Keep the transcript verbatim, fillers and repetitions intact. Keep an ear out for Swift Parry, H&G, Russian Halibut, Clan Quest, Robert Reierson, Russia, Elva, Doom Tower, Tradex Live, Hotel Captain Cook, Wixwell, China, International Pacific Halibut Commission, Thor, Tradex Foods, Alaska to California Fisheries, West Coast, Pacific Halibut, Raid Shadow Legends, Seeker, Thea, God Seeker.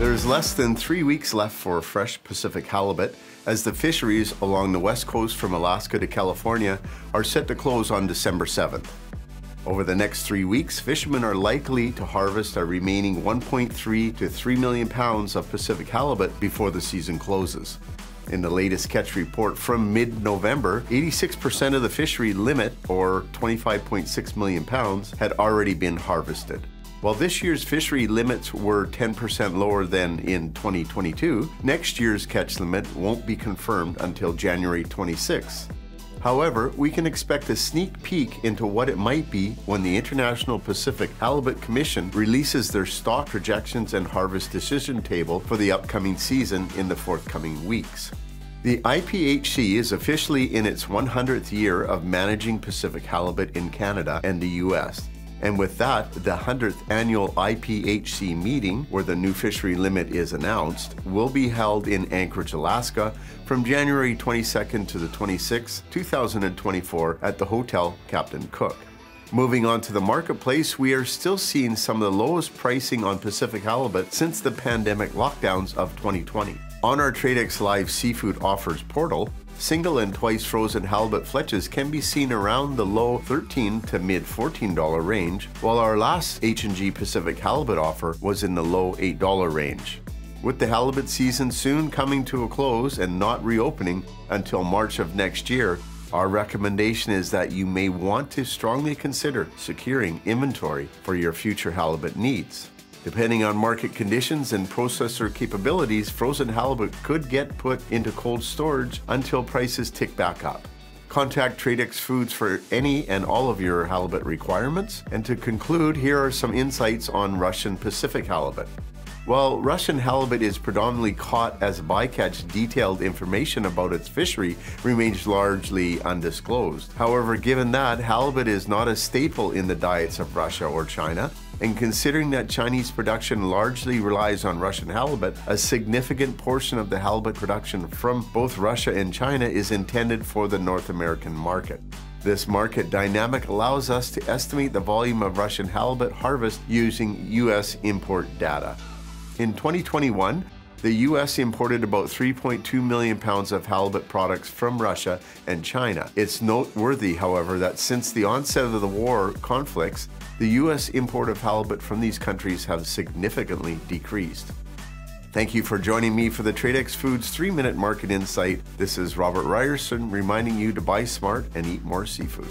There's less than three weeks left for fresh Pacific halibut, as the fisheries along the west coast from Alaska to California are set to close on December seventh. Over the next three weeks, fishermen are likely to harvest a remaining one point three to three million pounds of Pacific halibut before the season closes. In the latest catch report from mid-November, eighty-six percent of the fishery limit, or twenty-five point six million pounds, had already been harvested. While this year's fishery limits were ten percent lower than in twenty twenty-two, next year's catch limit won't be confirmed until January twenty-sixth. However, we can expect a sneak peek into what it might be when the International Pacific Halibut Commission releases their stock projections and harvest decision table for the upcoming season in the forthcoming weeks. The I P H C is officially in its one hundredth year of managing Pacific halibut in Canada and the U S, and with that, the one hundredth annual I P H C meeting, where the new fishery limit is announced, will be held in Anchorage, Alaska from January twenty-second to the twenty-sixth, two thousand twenty-four at the Hotel Captain Cook. Moving on to the marketplace, we are still seeing some of the lowest pricing on Pacific halibut since the pandemic lockdowns of twenty twenty. On our Tradex Live Seafood Offers portal, single and twice frozen halibut fletches can be seen around the low thirteen to mid fourteen dollar range, while our last H and G Pacific halibut offer was in the low eight dollar range. With the halibut season soon coming to a close and not reopening until March of next year, our recommendation is that you may want to strongly consider securing inventory for your future halibut needs. Depending on market conditions and processor capabilities, frozen halibut could get put into cold storage until prices tick back up. Contact Tradex Foods for any and all of your halibut requirements. And to conclude, here are some insights on Russian Pacific halibut. While Russian halibut is predominantly caught as a bycatch, detailed information about its fishery remains largely undisclosed. However, given that, halibut is not a staple in the diets of Russia or China, and considering that Chinese production largely relies on Russian halibut, a significant portion of the halibut production from both Russia and China is intended for the North American market. This market dynamic allows us to estimate the volume of Russian halibut harvest using U S import data. In twenty twenty-one, the U S imported about three point two million pounds of halibut products from Russia and China. It's noteworthy, however, that since the onset of the war conflicts, the U S import of halibut from these countries have significantly decreased. Thank you for joining me for the Tradex Foods three minute Market Insight. This is Robert Reierson reminding you to buy smart and eat more seafood.